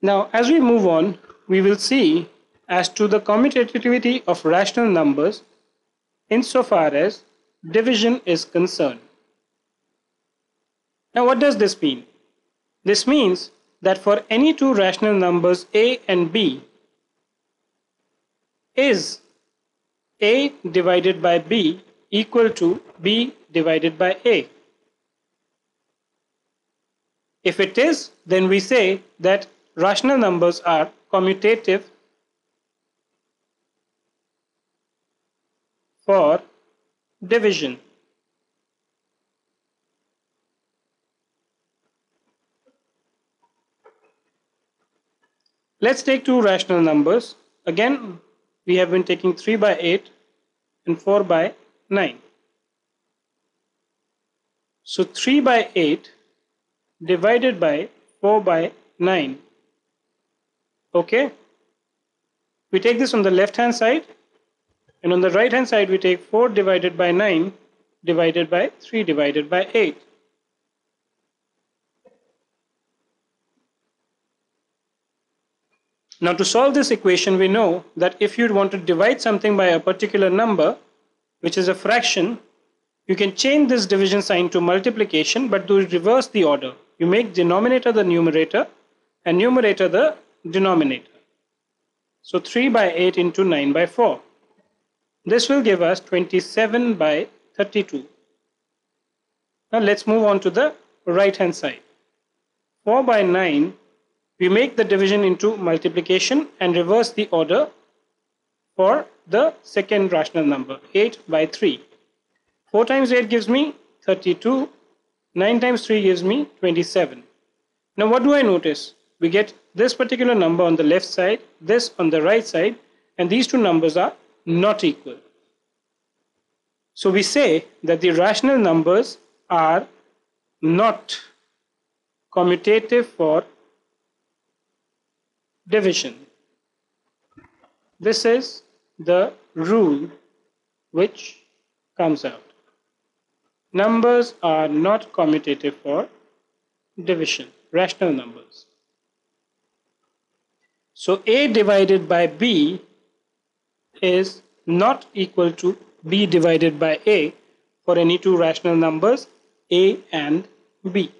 Now, as we move on, we will see as to the commutativity of rational numbers insofar as division is concerned. Now, what does this mean? This means that for any two rational numbers a and b, is a divided by b equal to b divided by a? If it is, then we say that rational numbers are commutative for division. Let's take two rational numbers. Again, we have been taking 3 by 8 and 4 by 9. So 3 by 8 divided by 4 by 9. Okay, we take this on the left hand side, and on the right hand side we take 4 divided by 9 divided by 3 divided by 8. Now, to solve this equation, we know that if you want to divide something by a particular number, which is a fraction, you can change this division sign to multiplication, but do reverse the order. You make denominator the numerator and numerator the denominator. So 3 by 8 into 9 by 4. This will give us 27 by 32. Now let's move on to the right hand side. 4 by 9, we make the division into multiplication and reverse the order for the second rational number, 8 by 3. 4 times 8 gives me 32, 9 times 3 gives me 27. Now what do I notice? We get this particular number on the left side, this on the right side, and these two numbers are not equal. So we say that the rational numbers are not commutative for division. This is the rule which comes out. Numbers are not commutative for division, rational numbers. So a divided by b is not equal to b divided by a for any two rational numbers a and b.